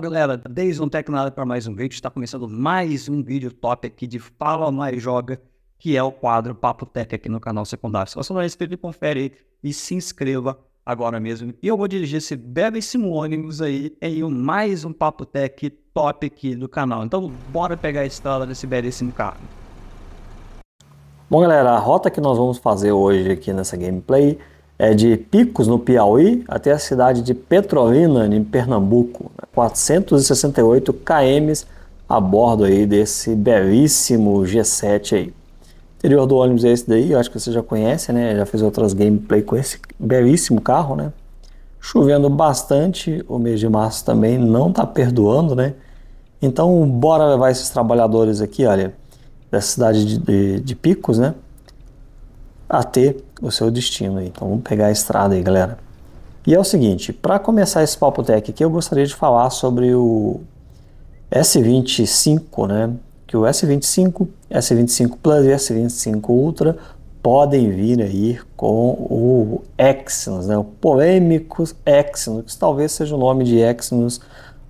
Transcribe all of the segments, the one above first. Fala galera, Dazon Tech na área para mais um vídeo. Está começando mais um vídeo top aqui de Fala Mais Joga, que é o quadro Papo Tech aqui no canal secundário. Se você não é inscrito, confere aí e se inscreva agora mesmo. E eu vou dirigir esse breve simulônimos aí em mais um Papo Tech top aqui do canal. Então bora pegar a estrada desse belíssimo carro. Bom galera, a rota que nós vamos fazer hoje aqui nessa gameplay é de Picos, no Piauí, até a cidade de Petrolina, em Pernambuco. 468 km a bordo aí desse belíssimo G7 aí. O interior do ônibus é esse daí, eu acho que você já conhece, né? Já fiz outras gameplay com esse belíssimo carro, né? Chovendo bastante, o mês de março também não tá perdoando, né? Então bora levar esses trabalhadores aqui, olha, dessa cidade de Picos, né, a ter o seu destino aí. Então vamos pegar a estrada aí, galera. E é o seguinte, para começar esse Papo Tech aqui, eu gostaria de falar sobre o S25, né, que o S25, S25 Plus e S25 Ultra podem vir aí com o Exynos, né, o polêmico Exynos, que talvez seja o nome de Exynos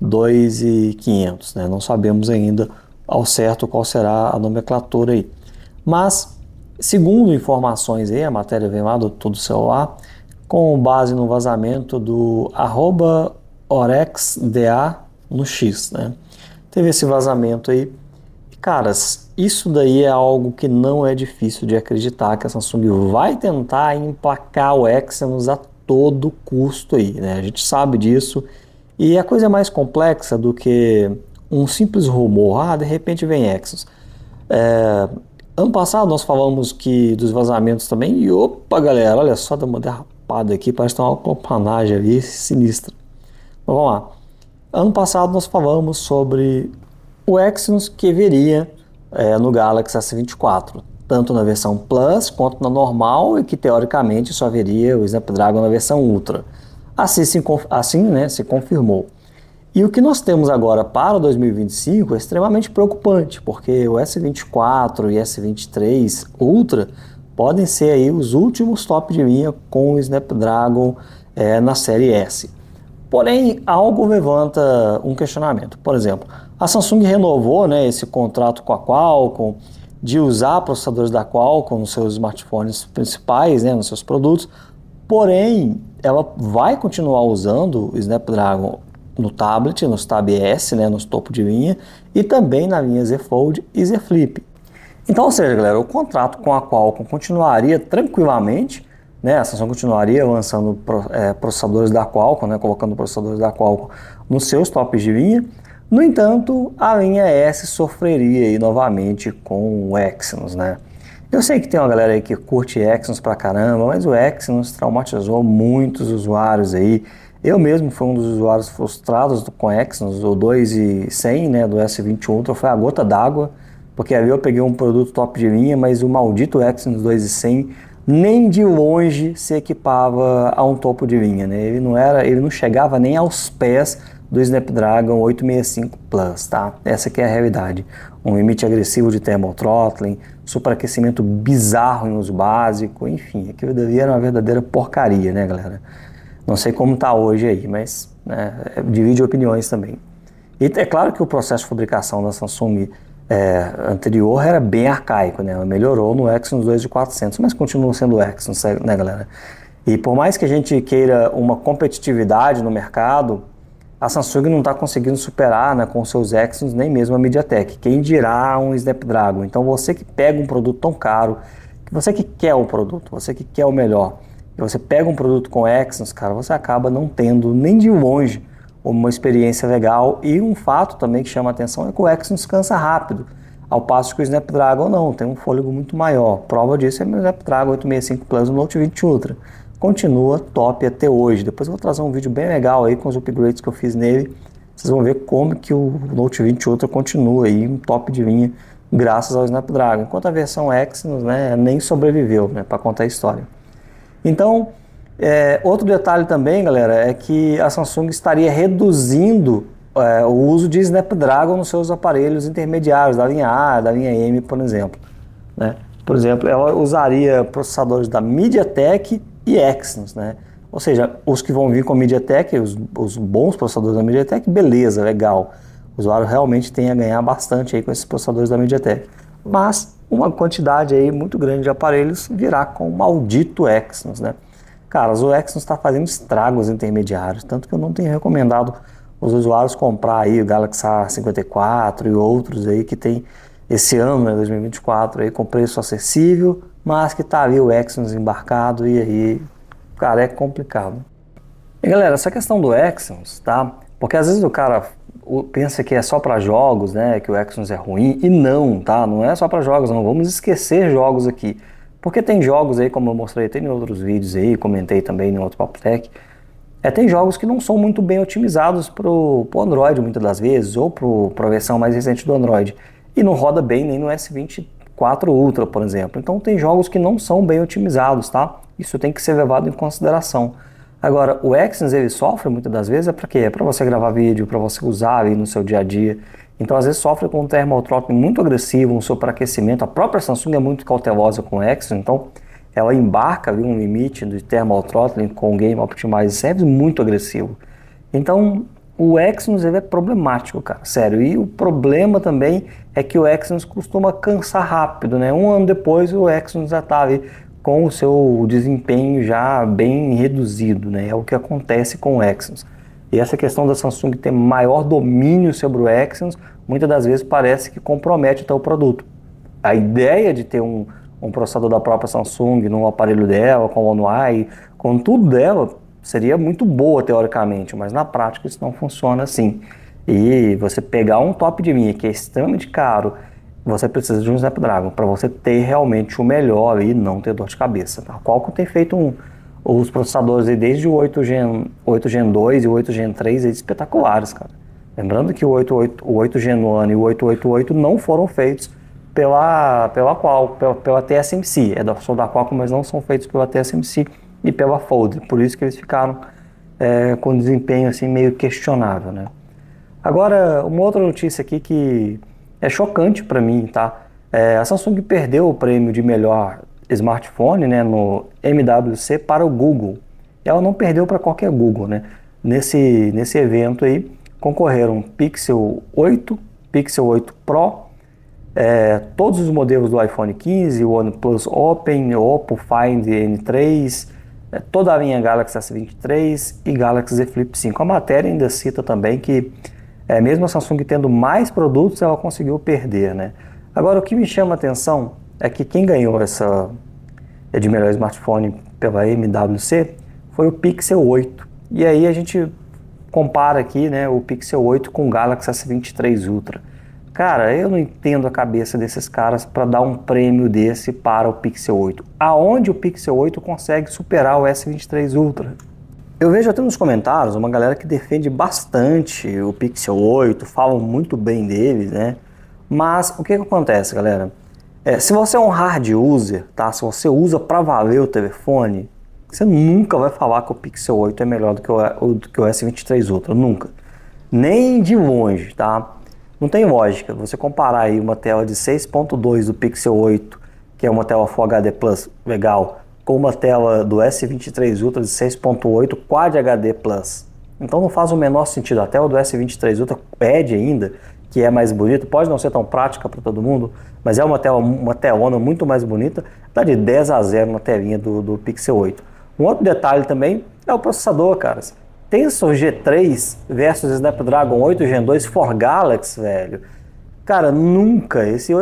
2500, né, não sabemos ainda ao certo qual será a nomenclatura aí, mas segundo informações aí, a matéria vem lá do TudoCelular, com base no vazamento do @orexda no X, né? Teve esse vazamento aí. Caras, isso daí é algo que não é difícil de acreditar, que a Samsung vai tentar emplacar o Exynos a todo custo aí, né? A gente sabe disso. E a coisa é mais complexa do que um simples rumor. Ah, de repente vem Exynos. Ano passado nós falamos que dos vazamentos também, e opa galera, olha só, deu uma derrapada aqui, parece que tá uma campanagem ali sinistra. Mas vamos lá. Ano passado nós falamos sobre o Exynos que viria no Galaxy S24, tanto na versão Plus quanto na normal, e que teoricamente só viria o Snapdragon na versão Ultra. Assim, né, se confirmou. E o que nós temos agora para 2025 é extremamente preocupante, porque o S24 e S23 Ultra podem ser aí os últimos top de linha com o Snapdragon na série S. Porém, algo levanta um questionamento. Por exemplo, a Samsung renovou, né, esse contrato com a Qualcomm de usar processadores da Qualcomm nos seus smartphones principais, né, nos seus produtos, porém ela vai continuar usando o Snapdragon no tablet, nos Tab S, né, nos topo de linha, e também na linha Z Fold e Z Flip. Então, ou seja, galera, o contrato com a Qualcomm continuaria tranquilamente, né, a Samsung continuaria lançando processadores da Qualcomm, né, colocando processadores da Qualcomm nos seus tops de linha. No entanto, a linha S sofreria aí novamente com o Exynos, né. Eu sei que tem uma galera aí que curte Exynos pra caramba, mas o Exynos traumatizou muitos usuários aí. Eu mesmo fui um dos usuários frustrados com Exynos, o 2100, né, do S21 Ultra, foi a gota d'água, porque ali eu peguei um produto top de linha, mas o maldito Exynos 2100 nem de longe se equipava a um topo de linha, né? Ele não chegava nem aos pés do Snapdragon 865 Plus, tá? Essa que é a realidade. Um limite agressivo de thermothrottling, superaquecimento bizarro em uso básico, enfim, aquilo dali era uma verdadeira porcaria, né, galera? Não sei como tá hoje aí, mas né, divide opiniões também. E é claro que o processo de fabricação da Samsung anterior era bem arcaico, né? Melhorou no Exynos 2400, mas continua sendo o Exynos, né, galera? E por mais que a gente queira uma competitividade no mercado, a Samsung não está conseguindo superar, né, com seus Exynos, nem mesmo a MediaTek. Quem dirá um Snapdragon? Então você que pega um produto tão caro, você que quer o produto, você que quer o melhor, e você pega um produto com Exynos, cara, você acaba não tendo nem de longe uma experiência legal. E um fato também que chama a atenção é que o Exynos cansa rápido, ao passo que o Snapdragon não, tem um fôlego muito maior. Prova disso é o Snapdragon 865 Plus no Note 20 Ultra. Continua top até hoje. Depois eu vou trazer um vídeo bem legal aí com os upgrades que eu fiz nele. Vocês vão ver como que o Note 20 Ultra continua aí um top de linha graças ao Snapdragon. Enquanto a versão Exynos, né, nem sobreviveu, né, para contar a história. Então, outro detalhe também, galera, é que a Samsung estaria reduzindo o uso de Snapdragon nos seus aparelhos intermediários, da linha A, da linha M, por exemplo, né? Por exemplo, ela usaria processadores da MediaTek e Exynos, né? Ou seja, os que vão vir com a MediaTek, os bons processadores da MediaTek, beleza, legal. O usuário realmente tem a ganhar bastante aí com esses processadores da MediaTek. Mas uma quantidade aí muito grande de aparelhos virá com o maldito Exynos, né? Cara, o Exynos está fazendo estragos intermediários, tanto que eu não tenho recomendado os usuários comprar aí o Galaxy A54 e outros aí que tem esse ano, né, 2024, aí, com preço acessível, mas que tá ali o Exynos embarcado e aí, cara, é complicado. E galera, essa questão do Exynos, tá? Porque às vezes o cara pensa que é só para jogos, né? Que o Exynos é ruim, e não, tá? Não é só para jogos, não. Vamos esquecer jogos aqui. Porque tem jogos aí, como eu mostrei, tem em outros vídeos aí, comentei também em outro Papo Tech, tem jogos que não são muito bem otimizados pro Android, muitas das vezes, ou para a versão mais recente do Android. E não roda bem nem no S24 Ultra, por exemplo. Então tem jogos que não são bem otimizados, tá? Isso tem que ser levado em consideração. Agora, o Exynos, ele sofre muitas das vezes, é para quê? É para você gravar vídeo, para você usar aí no seu dia a dia. Então às vezes sofre com um thermal throttling muito agressivo, um superaquecimento. A própria Samsung é muito cautelosa com o Exynos, então ela embarca ali um limite de thermal throttling com Game Optimized Service muito agressivo. Então o Exynos, ele é problemático, cara, sério. E o problema também é que o Exynos costuma cansar rápido, né? Um ano depois o Exynos já tá ali com o seu desempenho já bem reduzido, né? É o que acontece com o Exynos. E essa questão da Samsung ter maior domínio sobre o Exynos, muitas das vezes parece que compromete até o produto. A ideia de ter um processador da própria Samsung no aparelho dela, com o One UI, com tudo dela, seria muito boa teoricamente, mas na prática isso não funciona assim. E você pegar um top de linha que é extremamente caro, você precisa de um Snapdragon para você ter realmente o melhor e não ter dor de cabeça. A Qualcomm tem feito os processadores aí desde o 8 Gen 2 e o 8 Gen 3 espetaculares, cara. Lembrando que o 8 Gen 1 e o 888 não foram feitos pela TSMC. São da Qualcomm, mas não são feitos pela TSMC e pela Fold. Por isso que eles ficaram com desempenho assim meio questionável, né? Agora, uma outra notícia aqui que é chocante para mim, tá? A Samsung perdeu o prêmio de melhor smartphone, né, no MWC para o Google. Ela não perdeu para qualquer Google, né? Nesse evento aí concorreram Pixel 8, Pixel 8 Pro, todos os modelos do iPhone 15, o OnePlus Open, o Oppo Find N3, toda a linha Galaxy S23 e Galaxy Z Flip 5. A matéria ainda cita também que mesmo a Samsung tendo mais produtos, ela conseguiu perder, né? Agora, o que me chama a atenção é que quem ganhou essa de melhor smartphone pela MWC foi o Pixel 8. E aí a gente compara aqui, né, o Pixel 8 com o Galaxy S23 Ultra. Cara, eu não entendo a cabeça desses caras para dar um prêmio desse para o Pixel 8. Aonde o Pixel 8 consegue superar o S23 Ultra? Eu vejo até nos comentários uma galera que defende bastante o Pixel 8, falam muito bem dele, né? Mas o que acontece, galera? Se você é um hard user, tá? Se você usa para valer o telefone, você nunca vai falar que o Pixel 8 é melhor do que o S23 Ultra, nunca. Nem de longe, tá? Não tem lógica você comparar aí uma tela de 6.2 do Pixel 8, que é uma tela Full HD Plus, legal, com uma tela do S23 Ultra de 6.8 Quad HD Plus. Então não faz o menor sentido. A tela do S23 Ultra pede ainda, que é mais bonita, pode não ser tão prática para todo mundo, mas é uma telona muito mais bonita, tá de 10 a 0 na telinha do Pixel 8. Um outro detalhe também é o processador, caras. Tensor G3 versus Snapdragon 8 Gen 2 for Galaxy, velho. Cara, nunca, esse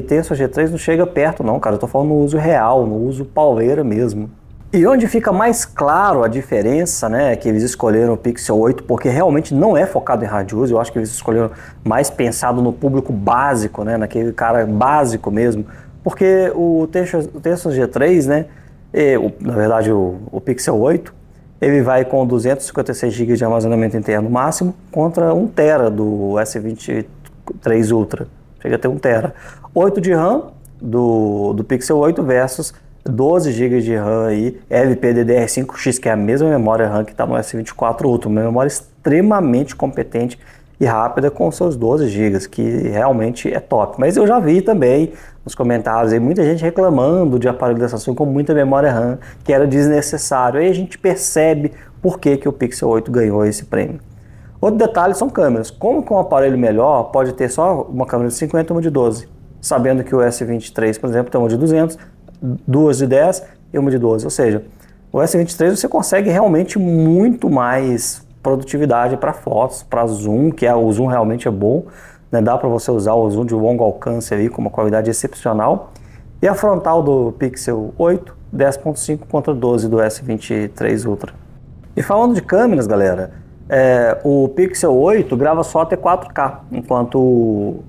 Tensor G3 não chega perto não, cara. Eu tô falando no uso real, no uso pauleira mesmo. E onde fica mais claro a diferença, né, que eles escolheram o Pixel 8, porque realmente não é focado em hard use. Eu acho que eles escolheram mais pensado no público básico, né, naquele cara básico mesmo. Porque o Tensor G3, né, na verdade o Pixel 8, ele vai com 256 GB de armazenamento interno máximo contra 1 TB do S23 Ultra, chega a ter 1 TB. 8 de RAM do Pixel 8 versus 12 GB de RAM aí, LPDDR5X, que é a mesma memória RAM que está no S24 Ultra, uma memória extremamente competente e rápida com seus 12 GB, que realmente é top. Mas eu já vi também nos comentários aí muita gente reclamando de aparelho da Samsung com muita memória RAM, que era desnecessário. Aí a gente percebe por que que o Pixel 8 ganhou esse prêmio. Outro detalhe são câmeras. Como que um aparelho melhor pode ter só uma câmera de 50 e uma de 12? Sabendo que o S23, por exemplo, tem uma de 200, duas de 10 e uma de 12. Ou seja, o S23 você consegue realmente muito mais produtividade para fotos, para zoom, que o zoom realmente é bom, né? Dá para você usar o zoom de longo alcance aí com uma qualidade excepcional. E a frontal do Pixel 8, 10.5 contra 12 do S23 Ultra. E falando de câmeras, galera, o Pixel 8 grava só até 4K, enquanto o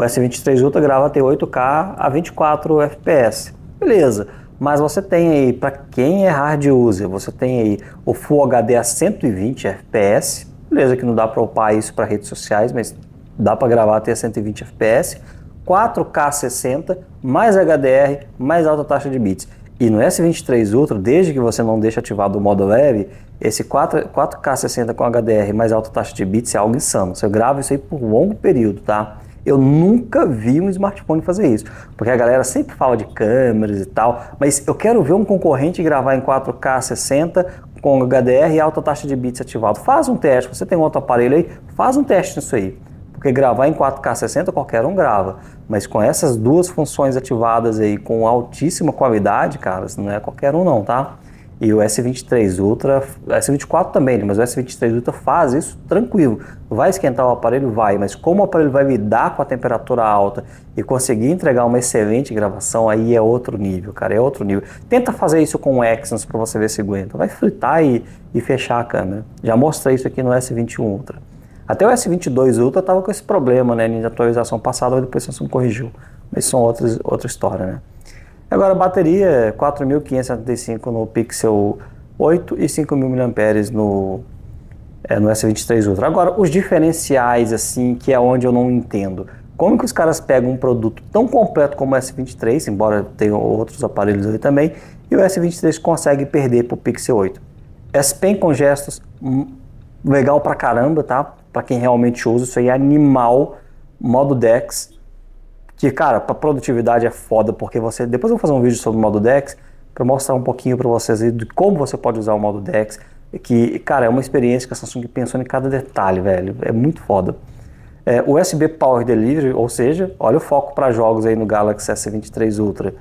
S23 Ultra grava até 8K a 24 FPS. Beleza, mas você tem aí, para quem é hard user, você tem aí o Full HD a 120 FPS. Beleza que não dá para upar isso para redes sociais, mas dá para gravar até 120 FPS. 4K 60, mais HDR, mais alta taxa de bits. E no S23 Ultra, desde que você não deixe ativado o modo web, esse 4K 60 com HDR mais alta taxa de bits é algo insano. Você grava isso aí por um longo período, tá? Eu nunca vi um smartphone fazer isso, porque a galera sempre fala de câmeras e tal, mas eu quero ver um concorrente gravar em 4K 60 com HDR e alta taxa de bits ativado. Faz um teste, você tem um outro aparelho aí, faz um teste nisso aí. Porque gravar em 4K 60 qualquer um grava, mas com essas duas funções ativadas aí com altíssima qualidade, cara, não é qualquer um não, tá? E o S23 Ultra, S24 também, mas o S23 Ultra faz isso tranquilo. Vai esquentar o aparelho? Vai, mas como o aparelho vai lidar com a temperatura alta e conseguir entregar uma excelente gravação, aí é outro nível, cara, é outro nível. Tenta fazer isso com o Exynos para você ver se aguenta. Vai fritar e fechar a câmera. Já mostrei isso aqui no S21 Ultra. Até o S22 Ultra estava com esse problema, né, na atualização passada, mas depois a Samsung corrigiu. Mas são outra história, né? Agora, bateria 4.575 no Pixel 8 e 5.000 mAh no S23 Ultra. Agora, os diferenciais, assim, que é onde eu não entendo. Como que os caras pegam um produto tão completo como o S23, embora tenham outros aparelhos ali também, e o S23 consegue perder para o Pixel 8? S Pen com gestos, legal pra caramba, tá? Para quem realmente usa, isso aí é animal, modo DeX, que, cara, para produtividade é foda, porque você... Depois eu vou fazer um vídeo sobre o modo DeX, para mostrar um pouquinho para vocês aí de como você pode usar o modo DeX, que, cara, é uma experiência que a Samsung pensou em cada detalhe, velho, é muito foda. USB Power Delivery, ou seja, olha o foco para jogos aí no Galaxy S23 Ultra,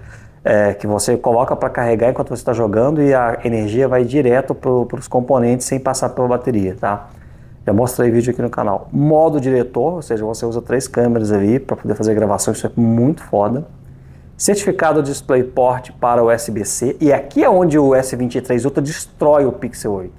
que você coloca para carregar enquanto você está jogando e a energia vai direto para os componentes sem passar pela bateria, tá? Já mostrei vídeo aqui no canal. Modo diretor, ou seja, você usa 3 câmeras ali para poder fazer gravação, isso é muito foda. Certificado DisplayPort para USB-C, e aqui é onde o S23 Ultra destrói o Pixel 8.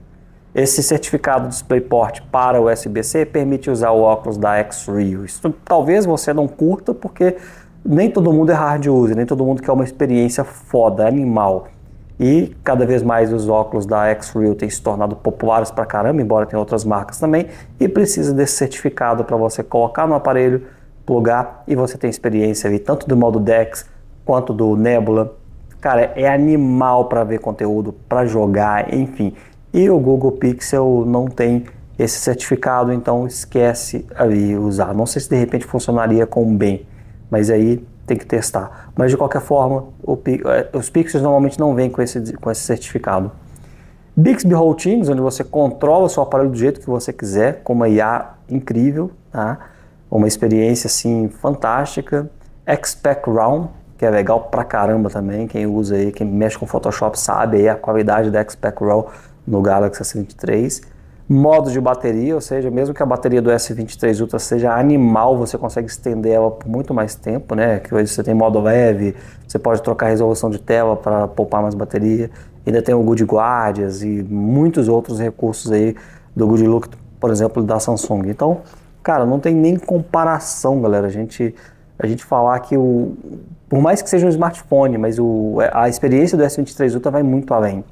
Esse certificado DisplayPort para USB-C permite usar o óculos da Xreal. Isso talvez você não curta, porque nem todo mundo é hard user, nem todo mundo quer uma experiência foda, animal. E cada vez mais os óculos da Xreal têm se tornado populares pra caramba, embora tenha outras marcas também, e precisa desse certificado para você colocar no aparelho, plugar, e você tem experiência ali tanto do modo DeX quanto do Nebula. Cara, é animal para ver conteúdo, para jogar, enfim. E o Google Pixel não tem esse certificado, então esquece ali usar. Não sei se de repente funcionaria com bem, mas aí tem que testar, mas de qualquer forma os Pixels normalmente não vêm com esse certificado. Bixby Routines, onde você controla o seu aparelho do jeito que você quiser, com uma IA incrível, tá? Uma experiência assim fantástica. X-Pac ROM, que é legal pra caramba também, quem usa aí, quem mexe com Photoshop sabe aí a qualidade da X-Pac ROM no Galaxy S23. Modo de bateria, ou seja, mesmo que a bateria do S23 Ultra seja animal, você consegue estender ela por muito mais tempo, né? Que hoje você tem modo leve, você pode trocar a resolução de tela para poupar mais bateria. Ainda tem o Good Guardians e muitos outros recursos aí do Good Look, por exemplo, da Samsung. Então, cara, não tem nem comparação, galera. A gente falar que por mais que seja um smartphone, mas a experiência do S23 Ultra vai muito além.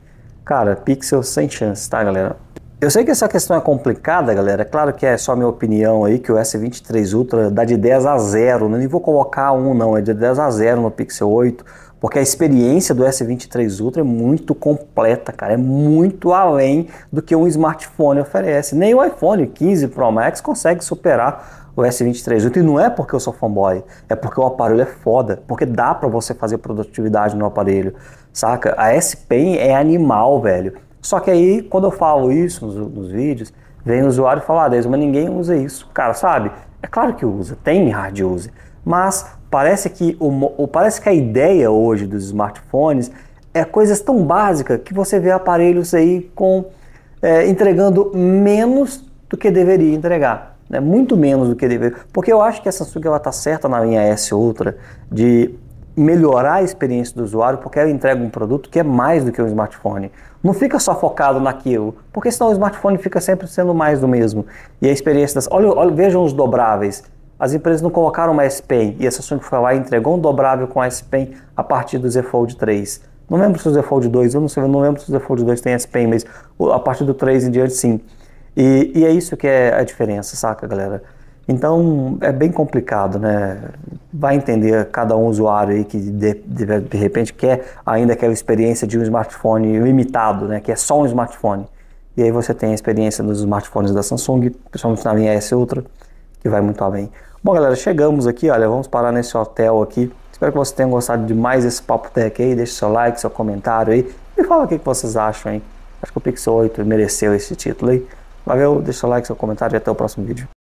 Cara, Pixel sem chance, tá, galera? Eu sei que essa questão é complicada, galera, claro que é só minha opinião aí, que o S23 Ultra dá de 10 a 0, não vou colocar 1 não, é de 10 a 0 no Pixel 8, Porque a experiência do S23 Ultra é muito completa, cara. É muito além do que um smartphone oferece. Nem o iPhone 15 Pro Max consegue superar o S23 Ultra. E não é porque eu sou fanboy, é porque o aparelho é foda. Porque dá pra você fazer produtividade no aparelho, saca? A S Pen é animal, velho. Só que aí, quando eu falo isso nos vídeos, vem o usuário e fala, ah, Deus, mas ninguém usa isso. Cara, sabe? É claro que usa, tem hard use. Mas parece que a ideia hoje dos smartphones é coisas tão básicas que você vê aparelhos aí com entregando menos do que deveria entregar, né? Muito menos do que deveria. Porque eu acho que a Samsung ela tá certa na linha S Ultra de melhorar a experiência do usuário, porque ela entrega um produto que é mais do que um smartphone. Não fica só focado naquilo, porque senão o smartphone fica sempre sendo mais do mesmo. E a experiência das... Olha, vejam os dobráveis. As empresas não colocaram uma S Pen e a Samsung foi lá e entregou um dobrável com a S Pen a partir do Z Fold 3. Não lembro se o Z Fold 2, eu não sei, eu não lembro se o Z Fold 2 tem S Pen, mas a partir do 3 em diante sim. E é isso que é a diferença, saca, galera? Então é bem complicado, né? Vai entender cada um usuário aí que de repente quer ainda aquela experiência de um smartphone limitado, né? Que é só um smartphone. E aí você tem a experiência dos smartphones da Samsung, principalmente na linha S Ultra, que vai muito além. Bom, galera, chegamos aqui, olha, vamos parar nesse hotel aqui. Espero que vocês tenham gostado de mais esse Papo Tech aí. Deixe seu like, seu comentário aí. Me fala o que vocês acham, hein? Acho que o Pixel 8 mereceu esse título aí. Valeu, deixe seu like, seu comentário e até o próximo vídeo.